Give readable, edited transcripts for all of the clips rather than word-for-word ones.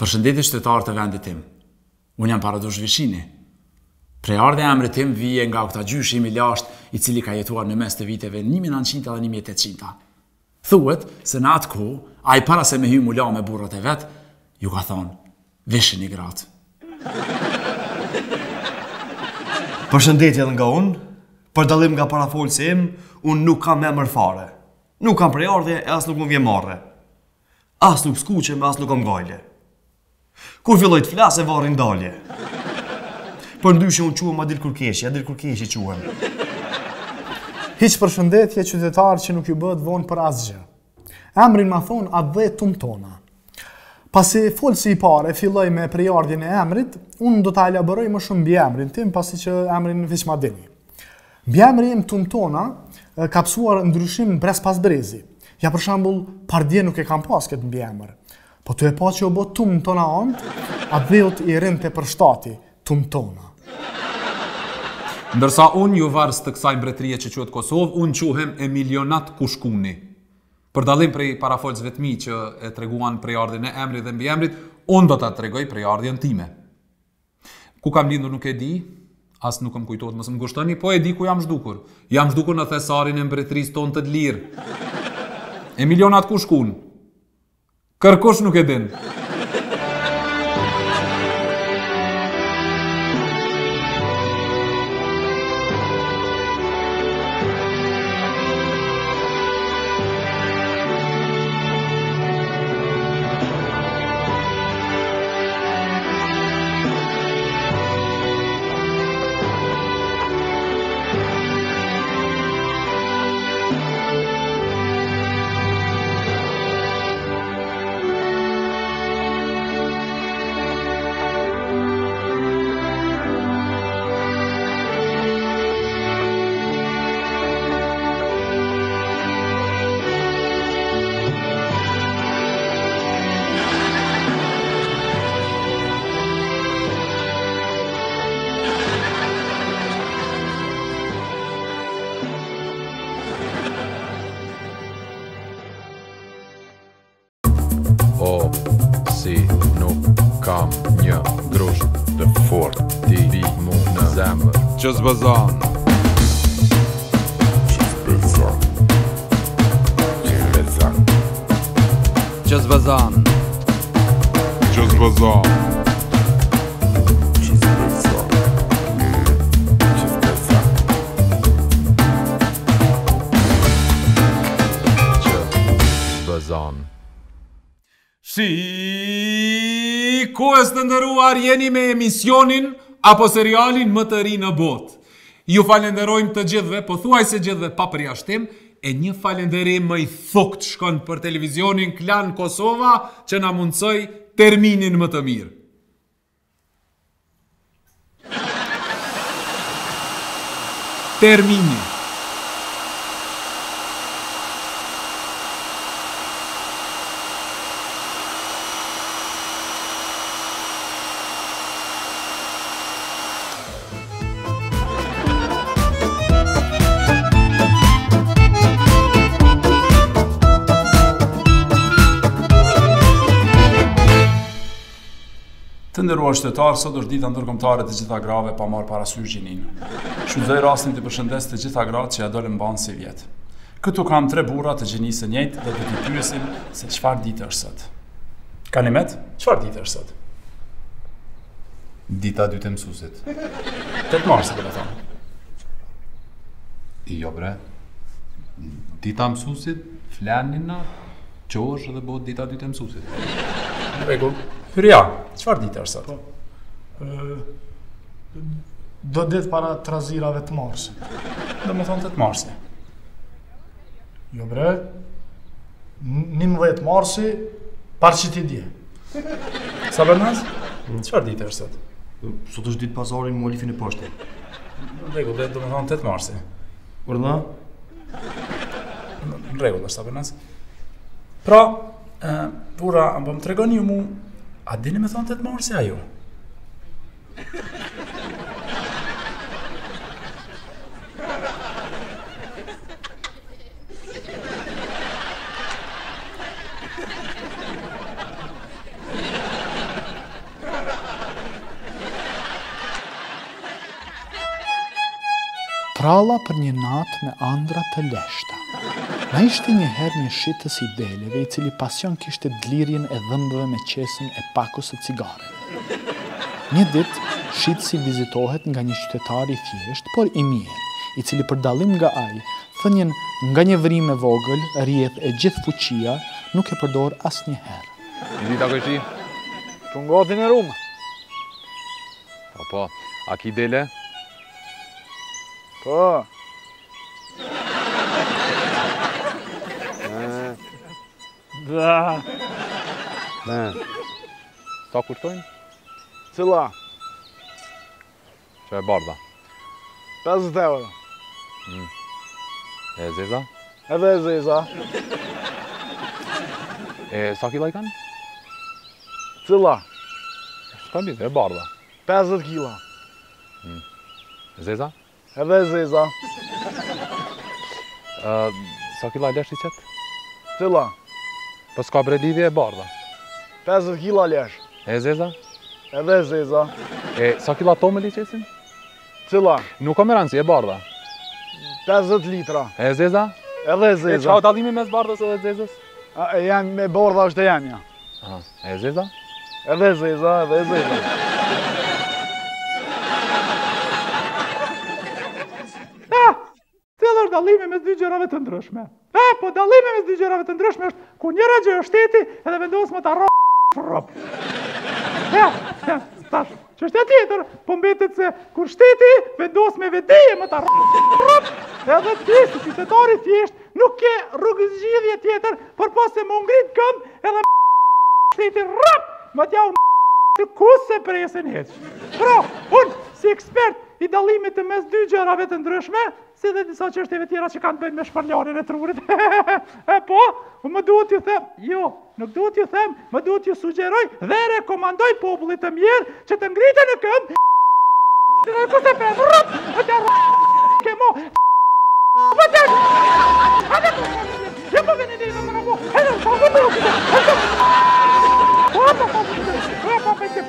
Përshëndetje shtetarë të vendit tim. Unë jam Paradush Vishini. Prejardhja e emrit tim vije nga këta gjyshi i milasht i cili ka jetuar në mes të viteve 1900 dhe 1800. Thuhet se në atë kohë, ai para se me hy mula me burrat e vet, ju ka thonë, vishini gratë. Përshëndetje edhe nga unë, për dallim nga parafolës im, unë nuk kam emër fare. Nuk kam prejardhje e as nuk më vjen marrë. As nuk skuqem, as nuk kam gajle. Kur filloj të flas e varrin dalje. Për ndyshe unë quhem Adil Kurkeshi quhem. Hiç përshëndetje qytetar që nuk ju bëhet vonë për asgjë. Emrin ma thonë atë dhe tumtona. Pasi folësi i parë filloj me prejardhjen e emrit, unë do ta elaboroj më shumë mbi emrin tim pasi që emrin veç ma dini. Mbi emrin im tumtona ka psuar ndryshim brez pas brezi. Ja për shembull, pardje nuk e kam pas këtë mbi emër. Po të e pa që o bo tumë tona antë, a dhejot i rente për shtati, tumë tona. Ndërsa unë ju varës të kësaj mbretërie që quhet Kosovë, unë quhem Emilionat Kushkuni. Për dallim prej parafolcëve të mi që e treguan prejardhjen e emrit dhe mbi emrit, unë do ta tregoj prejardhjen time. Ku kam lindur nuk e di, as nuk më kujtohet mos më ngushtoni, po e di ku jam zhdukur. Jam zhdukur në thesarin e mbretërisë tonë të lirë. Emilionat Kushkun. Kërkush nuk e din. Just bazan. Just bazan. Just bazan. Just bazan. Shikues të nderuar, jeni me emisionin apo serialin më të ri në botë. Ju falenderojmë të gjithve, po thuaj se gjithve pa përjashtim, e një falenderim më i thokt shkon për televizionin Klan Kosova që na mundsoi terminin më të mirë. Termini. Të nderuar shtetarë, sot është dita ndërkombëtare të gjitha grave pa marrë parasysh gjinin. Shfrytëzoj rastin të përshëndes të gjitha gratë që ja dolën mban si vjet. Këtu kam tre burra të gjinisë së njëjtë dhe do t'i pyesim se çfarë ditë është sot. Kanimet, çfarë ditë është sot? Dita e dytë e mësuesit. 8 marsi do të thonë. Jo bre. Dita e mësuesit, flanin, çosh dhe bëhet dita e dytë e mësuesit. Në rregull. Hyrja, çfarë ditë është sot? Do ditë para trazirave të marsit. Do me thonë 8 marsi. Jo bre, 19 marsi, parë që ti dje. Sa bërnaz? Çfarë ditë është sot? Sot është ditë pazari më olifin e poshtë. Rregull, do me thonë 8 marsi. Urna? Rregull është, sa bërnaz. Pra, pura, më të regoni ju mu, a dini me thonë 8 marsi ajo? tralla për një natë me andra të leshta. Na ishte njëherë një shitës i deleve, i cili pasion kishte dlirjen e dhëmbëve me qesën e pakos e cigare. Një ditë, shitësi vizitohet nga një qytetar i thjeshtë, por i mirë, i cili për dallim nga ai, thënien nga një vrim e vogël, rrjedh e gjithë fuqia, nuk e përdor asnjëherë. Një dita kështi, që ngotin e rumë. Po, a ki dele? Po. Da. Ne. Sa kushtojnë? Cila? Që e barda? 50 euro. E ziza? Edhe e ziza. E sa kila i kanë? Cila? Shka bide, e barda. 50 kila. Ziza? Edhe e ziza. Sa kila i lesh i qëtë? Cila? Për s'ka bredidhje e barda. 50 kila lesh. E ziza? Edhe e ziza. E sa kila tomël i qesin? Cila? Nuk ka meranësi, e barda. 50 litra. E ziza? Edhe e ziza. E që ka dalimi mes bardës edhe zizës? E barda është e janja. E ziza? Edhe e ziza, edhe e ziza. Dalime mes dy gjërave të ndryshme. Po dalime mes dy gjërave të ndryshme është ku njëra gjë është shteti edhe vendosë më të që është e tjetër, po mbetet se kur shteti vendosë me vedeje më të edhe ti, si qytetari thjesht, nuk ke rrugës zgjidhje tjetër, por pas se më ngrit këm edhe shteti më t'ja të kusë se presin heq. Pra, unë, si ekspert i dalimit të mes dy gjërave të ndryshme, si dhe disa qështjeve tjera që kanë bëjnë me shparljanin e trurit. Po, më duhet ju them, jo, nuk duhet ju them, më duhet ju sugjeroj dhe rekomandoj popullit të mjerë që të ngritë në këmë dhe në kuse për rëp, e të rëp kemo më të rëp, e të rëp jo po veni dhe më në po, e në po më duhet e të po po po po po jo, jo,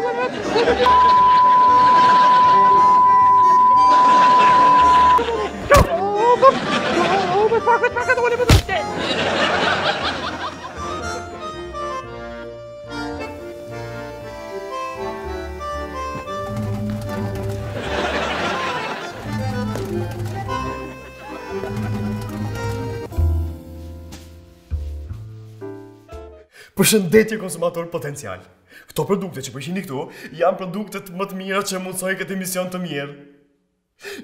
jo, jo, jo, Përshëndetje konsumator potencial. Këto produkte që përshini këtu, janë produktet më të mira që mundësoj këtë emision të mirë.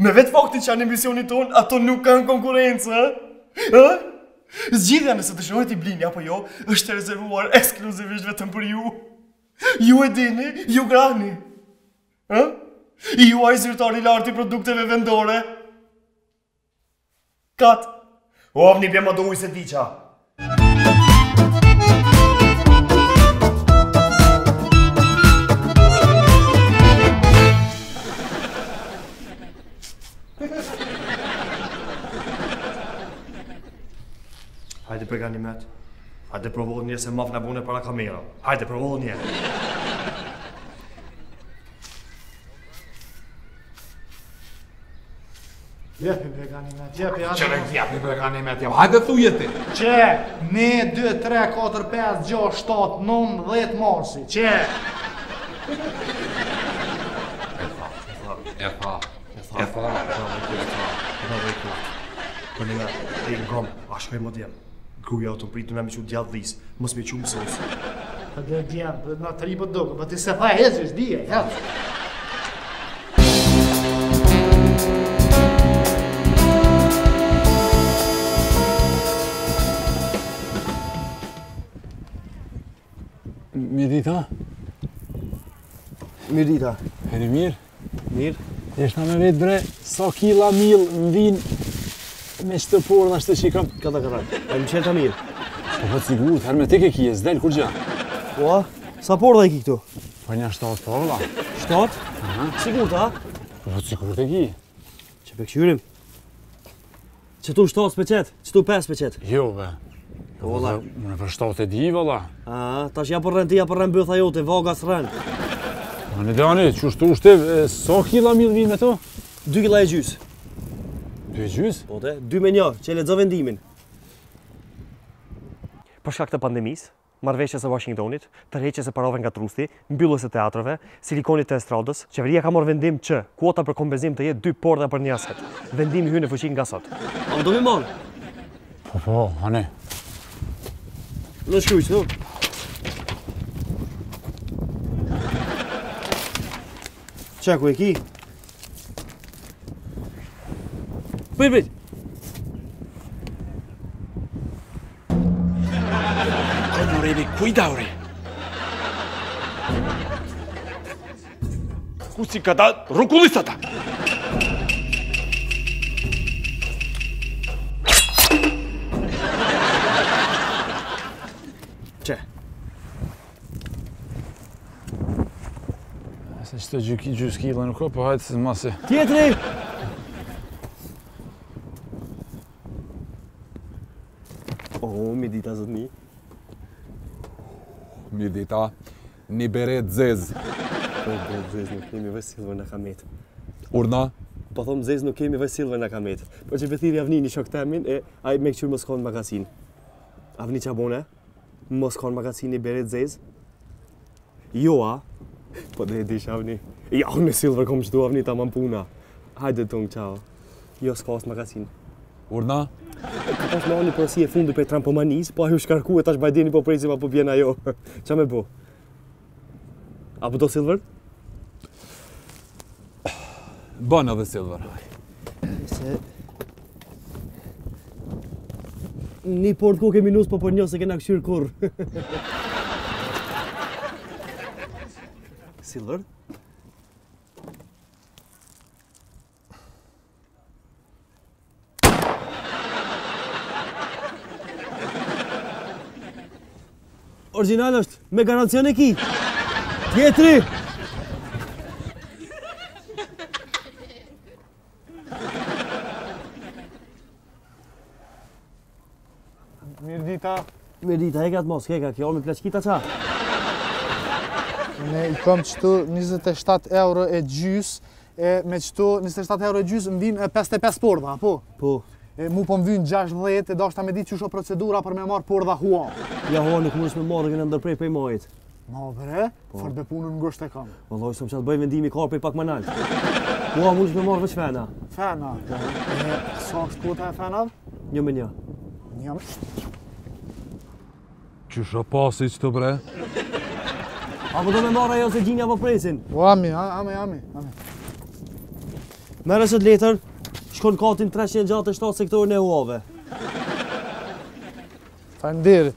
Me vetë faktin që janë emisionit tonë, ato nuk kanë konkurencë, ha? Zgjidhja nëse dëshironi t'i blini apo jo, është rezervuar ekskluzivisht vetëm për ju. Ju e dini, ju grani. Ha? Ju ai zyrtari i lartë i produkteve vendore. Kat. Ovni bje më do ujë se diqa. Hajde prega një met. Hajde provohë nje se maf në bune para kamera. Hajde provohë nje. Jepi prega një met. Jepi, hajde. Jepi prega një met. Hajde thuje ti. Qe. 1, 2, 3, 4, 5, 6, 7, 9, 10 marsi. Qe. E tha. E tha. E tha. Për një nga, e në gomë, a shpej më djemë. Gruja o të mpritë në me që djallë dhisë, mos me që mësosë. Për dhe djemë, për nga të ripët doke, për të se tha hezë është dhije, hezë. Mirdita? Mirdita. Heri mirë? Mirë. Eshtë në me vetë bre, sa kila milë më vinë me qëtë porë dhe ashtë të që i kam... Këta kërak, e më qëllë të mirë. Po për të sigurët, hermetik e ki e zdel, kur gja? Ua, sa porë dhe i ki këtu? Për një 7 porë da. 7? Sigurët, ha? Po për të sigurët e ki. Që për këshyrim? Qëtu 7 s'pe qëtë, qëtu 5 s'pe qëtë? Jo, be. Ola. Mëne për 7 e di, valla. Tash ja për rënë ti, ja për rënë bëtha jote, vaga s'rënë. Në Dani, që shtu ushtev, sa kila mil vinë me to? 2 kila e gjys. 2 e gjys? Po te, 2 me 1, që e lexo vendimin. Për shkak të pandemisë, marrëveshjes së Washingtonit, tërheqjes së parave nga trusti, mbylljes së teatrave, silikonit të estradës, qeveria ka marrë vendim që kuota për kompenzim të jetë 2 porta për një aset. Vendimi hyn në fuqi nga sot. A do më marr? Po po, anë. Në shkruaj, no? Qa ku e ki? Prit! Cuidado, re! Kusi ka da rukullisata! Ce? Asta qëto gjyskila nuk o, po hajtë se masi... Tjetri! O, mi dita zëtëmi. Mi dita, një beret zez. Po, beret zez, nuk kemi vesilve në kamet. Urna? Po thomë zez, nuk kemi vesilve në kamet. Po që pëthiri avni një shok temin, e aj me këqyrë mos konë magazin. Avni qabone, mos konë magazin një beret zez. Joa, po dhe e dish avni. Ja, unë në silver kom qëtu avni ta mampuna. Hajde të në qao. Jo s'ka asë magazin. Urna? Ka tash me anë një përësi e fundu për trampomanis, po ajo shkarku e tash bajdeni po prejzi ma po bjena jo. Qa me bo? A po do silver? Bana dhe silver. Një port ku ke minus, po për një se kena këshyrë kur. Silver? Original është, me garancion e ki. Tjetri! Mirdita. Mirdita, heka të mos, heka kjo, me pleçkita qa? Ne i kom qëtu 27 euro e gjys, me qëtu 27 euro e gjys më vim 55 porda, po? Po. Mu po më vynë 60 e da është ta me ditë që shë procedura për me marë por dha hua. Ja hua nuk më është me marë, kënë ndërprej pej majit. Ma dhe, fërbe punën në ngësht e kam. Vëlloj, sëmë që atë bëj vendimi karë pej pak më nalt. Hua më është me marë veç fena. Fena? Sa është kota e fenav? 1 me 1. 1 me 1. Qësha pasi që të bre? A po do me marë ajo se gjinja po presin? O, ami. Mere së të letër. Shkon katin 367 sektorin e huave. Falemderit.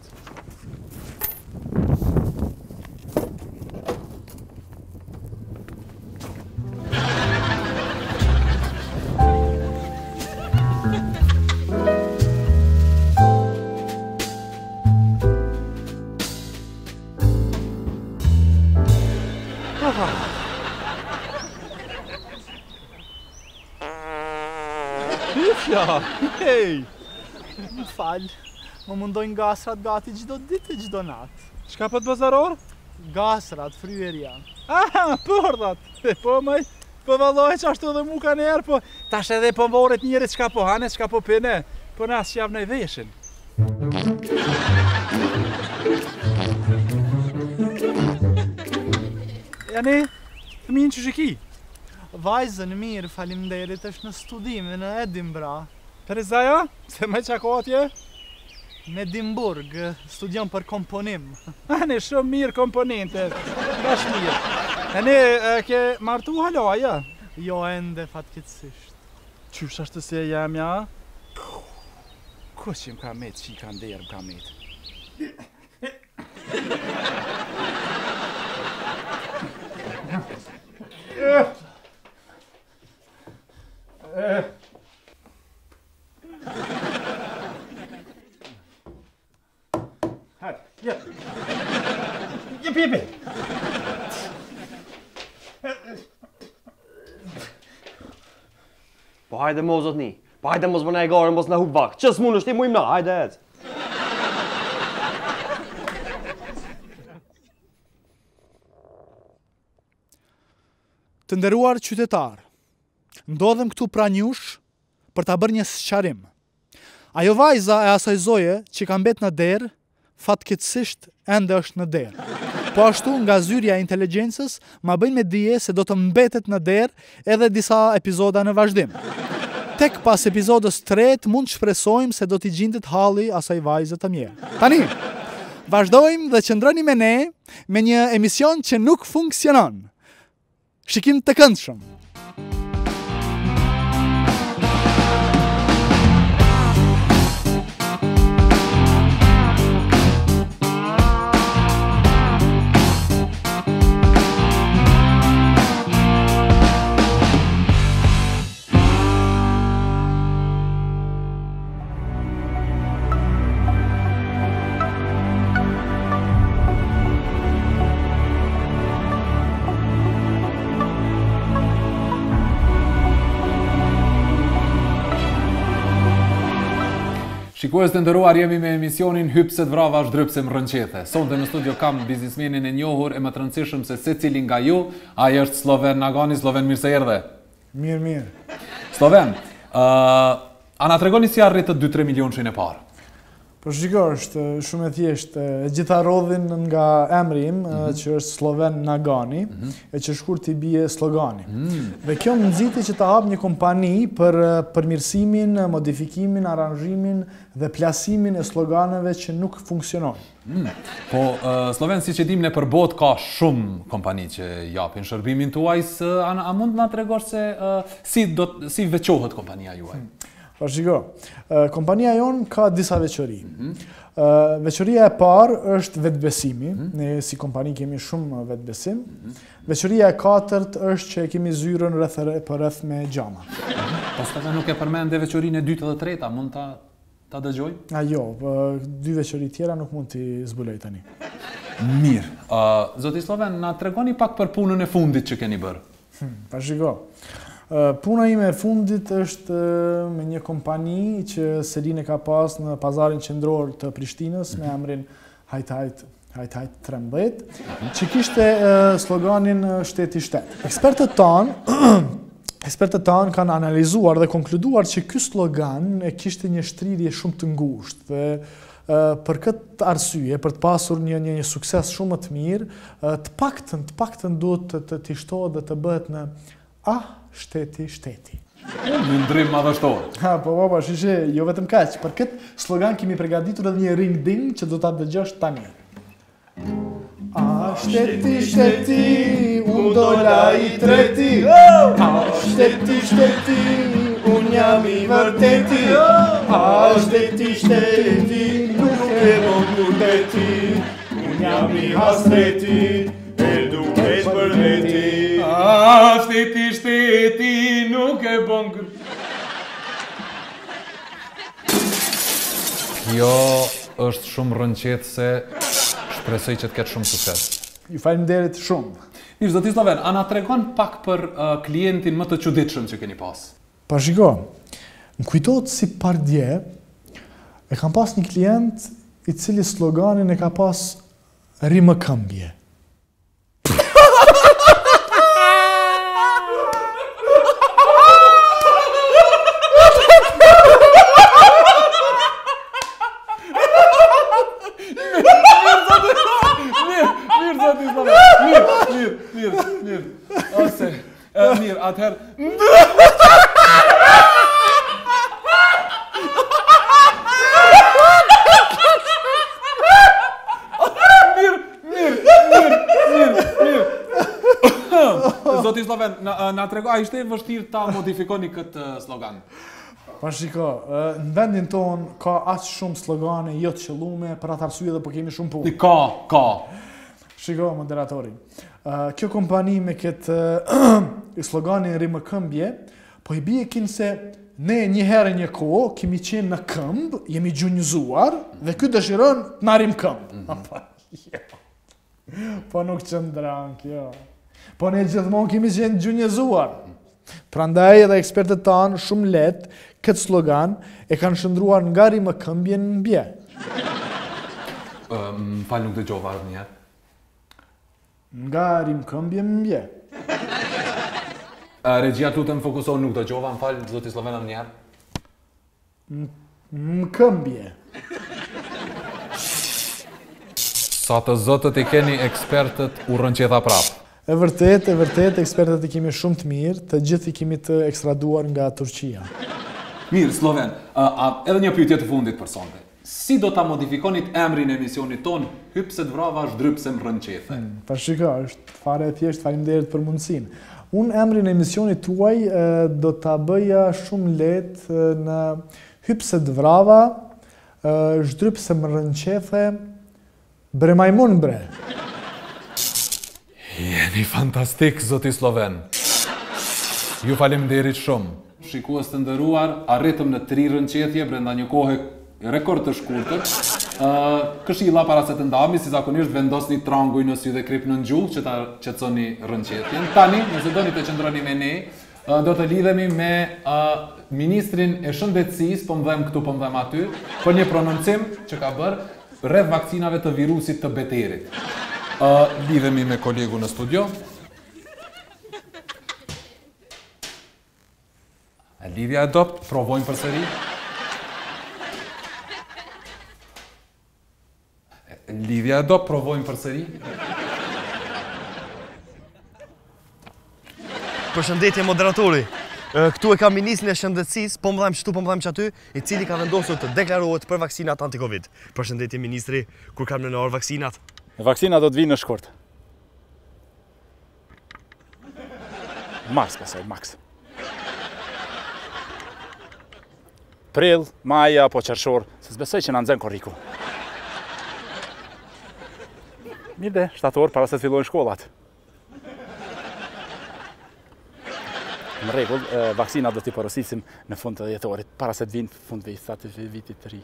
Hej! Më falë, më mundojnë gasrat gati gjdo ditë e gjdo natë. Qka për të bazaror? Gasrat, fryer janë. Aha, përdat! Po mëj, përvallohe që ashtu dhe mu ka njerë, po tash edhe përvoret njerit qka po hane, qka po pene, po nasë që javë në i veshin. Jani, të minë që shiki? Vajzën mirë, falimderit, është në studime në Edimburg. Perizaja, se me që ako atje? Në Edimburg, studion për komponim. Ani, shumë mirë komponente, bashkë mirë. Ani, ke martu haloja? Jo, ende fatkitsisht. Qysh ashtë se jam ja? Kus që më ka metë, që i ka nderë më ka metë. Jepi! Po hajde mo zotni, po hajde mos më në e gare, mos në hub vakt, që s'mun është ti mujmë na, hajde ec! Të nderuar qytetar, ndodhem këtu pra njush për ta bërë një sqarim. Ajo vajza e asaj zoje që ka mbet në derë, fatkeqësisht ende është në derë. Po ashtu nga zyrja e inteligjencës ma bëjnë me dije se do të mbetet në derë edhe disa epizoda në vazhdim. Tek pas episodës 3 mund shpresojmë se do t'i gjindet halli asaj vajze të mirë. Tani, vazhdojmë dhe qëndroni me ne me një emision që nuk funksionon. Shikim të këndshëm. Shikues të nderuar, jemi me emisionin Hypse të vrava shdrypse më rënqethe. Sonte në studio kam biznismenin e njohur e më të rëndësishëm se secili nga ju, ai është Sloven Nagani. Sloven, mirë se erdhe. Mirë, mirë. Sloven, a na tregoni si arritë 2-3 milion shenjë e parë? Po shiko, është shumë e thjeshtë. Gjitha rodhin nga emri im, që është Sloven Nagani, e që shkurt i bie slogani. Dhe kjo më nxiti që ta hap një kompani për përmirësimin, modifikimin, aranzhimin dhe plasimin e sloganeve që nuk funksionojnë. Po, Sloven, si që dim ne për botë ka shumë kompani që japin shërbimin tuaj, a mund nga të regosh se si veqohet kompania juaj? Pa shiko, kompania jonë ka disa veqori. Veqoria e parë është vetbesimi, ne si kompani kemi shumë vetbesim. Veqoria e katërt është që kemi zyrën për rëth me gjama. Pastaj nuk e përmend dhe veqorin e dytë dhe treta, mund ta... Ta dëgjoj? A jo, dy veçori tjera nuk mund t'i zbuloj tani. Mirë. Zoti Sloven, na tregoni pak për punën e fundit që keni bërë. Pa shiko. Puna ime e fundit është me një kompani që Selin e ka pas në pazarin qendror të Prishtinës me emrin Hajt 13, që kishte sloganin shteti shtet. Ekspertët tanë kanë analizuar dhe konkluduar që ky slogan e kishte një shtrirje shumë të ngushtë dhe për këtë arsye, për të pasur një sukses shumë të mirë, të paktën duhet të shtohet dhe të bëhet në shteti. Në ndrim madhështor. Po, shishe, jo vetëm kaq. Për këtë slogan kemi përgatitur edhe një ringding që do ta dëgjosh tani. A shteti, shteti, unë dola i treti. A shteti, shteti, unë jam i vërteti. A shteti, shteti, nuk e mokur deti. Unë jam i hasreti, e duket për veti. A shteti, shteti, nuk e mokur... Kjo është shumë rënqetë se... Shpresoj që të ketë shumë sukses. Ju faleminderit shumë. Mirë, zoti Sloven, a na tregon pak për klientin më të çuditshëm që keni pas? Po shiko, më kujtohet si par dje, e kam pas një klient i cili sloganin e ka pas Rimë këmbje. Atëherë... Mirë. Zoti Sloven, na trego, a ishte vështirë ta modifikoni këtë slogan? Pa shiko, në vendin tonë ka aqë shumë slogane, jo të qëllume, për atë arsye dhe po kemi shumë punë. Ka. Shiko, moderatori. Kjo kompani me këtë sloganin Rimë këmbje, po i bie kinë se ne një herë një kohë kemi qenë në këmbë, jemi gjunjëzuar dhe këtë dëshiron të narim këmbë. Po nuk qëndran kjo. Po ne gjithmonë kemi qenë gjunjëzuar. Prandaj edhe ekspertët tanë shumë letë këtë slogan e kanë shëndruar nga Rimë këmbje në mbje. Falë nuk dëgjova një herë. Nga Rimë këmbje në mbje. Regjia tu të më fokuson nuk të qova, më falë, zoti Slovena më njerë. Më këmbje. Sa të zotët i keni ekspertët u rënqeta prapë. E vërtet, ekspertët i kemi shumë të mirë, të gjithë i kemi të ekstraduar nga Turqia. Mirë, Sloven, edhe një pyetje të fundit për sonte. Si do ta modifikonit emrin e emisionit ton, hyp se të vravash, dryp se më rënqethe? Pa shika, është fare e thjesht, faleminderit për mundësinë. Unë emrin e emisionit tuaj do ta bëja shumë lehtë në hyp se të vrava, zhdryp se më rënqethe, bre majmun bre. Jeni fantastik, zoti Sloven. Ju faleminderit shumë. Shikues të nderuar, arritëm në 3 rënqetje brenda një kohe rekord të shkurtër. Këshilla para se të ndahemi, si zakonisht vendosni tranguj në sy dhe krip në gjuhë që ta qetësoni rënqetjen. Tani, nëse doni të qëndroni me ne, do të lidhemi me Ministrin e Shëndetësisë, po më dhem këtu, po më dhem aty, për një prononcim që ka bërë rreth vakcinave të virusit të beterit. Lidhemi me kolegu në studio. Lidhja e dopt, provojmë përsëri. Lidhja do provojmë përsëri. Përshëndetje moderatori. Këtu e kam Ministrin e Shëndetësisë, po më dhajmë shtu, po më dhajmë që aty, i cili ka vendosur të deklarohet për vaksinat anti-Covid. Përshëndetje Ministri, kur kam në orë vaksinat? Vaksinat do të vinë në shkurt. Mars pasaj, maks. Prill, maja, po qershor, se zbesoj që në nëzën koriku. Mirë dhe, 7 orë para se të fillojnë shkollat. Në regull, vaksinat do t'i porosisim në fund të dhjetorit, para se të vinë fund vitit të ri.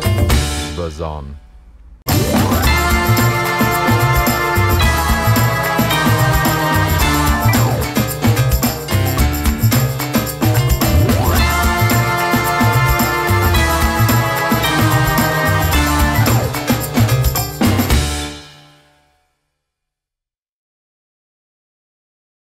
Që zbëzan.